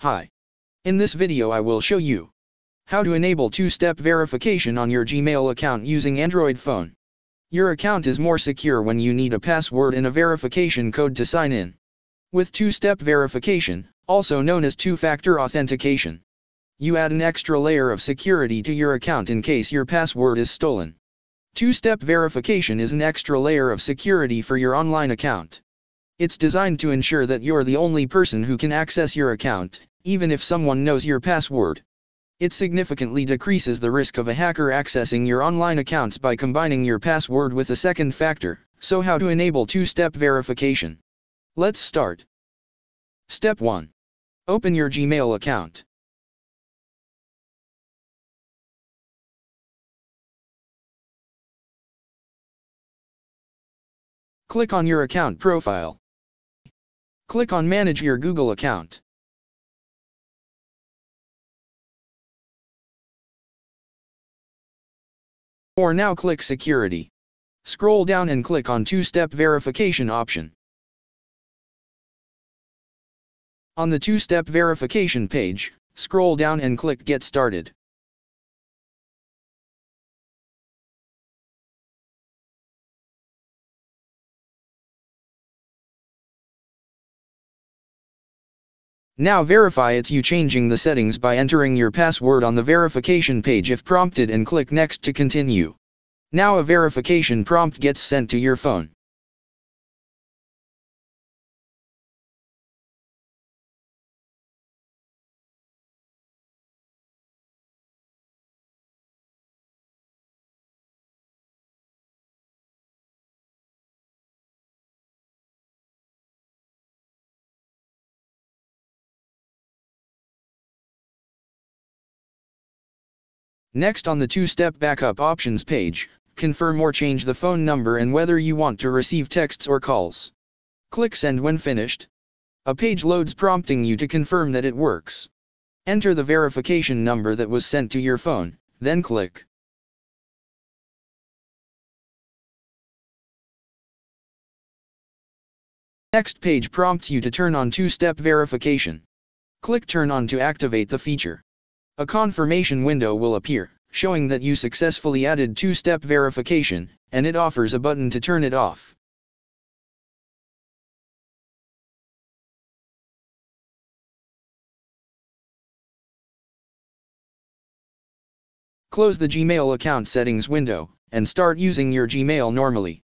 Hi. In this video I will show you how to enable two-step verification on your Gmail account using Android phone. Your account is more secure when you need a password and a verification code to sign in. With two-step verification, also known as two-factor authentication, you add an extra layer of security to your account in case your password is stolen. Two-step verification is an extra layer of security for your online account. It's designed to ensure that you're the only person who can access your account, even if someone knows your password. It significantly decreases the risk of a hacker accessing your online accounts by combining your password with a second factor. So how to enable two-step verification? Let's start. Step 1. Open your Gmail account. Click on your account profile. Click on Manage your Google account. Or now click Security. Scroll down and click on Two-Step Verification option. On the Two-Step Verification page, scroll down and click Get Started. Now verify it's you, changing the settings by entering your password on the verification page if prompted and click Next to continue. Now a verification prompt gets sent to your phone. Next, on the two-step backup options page, confirm or change the phone number and whether you want to receive texts or calls. Click Send when finished. A page loads prompting you to confirm that it works. Enter the verification number that was sent to your phone, then click Next. Page prompts you to turn on two-step verification. Click Turn on to activate the feature. A confirmation window will appear, showing that you successfully added two-step verification, and it offers a button to turn it off. Close the Gmail account settings window, and start using your Gmail normally.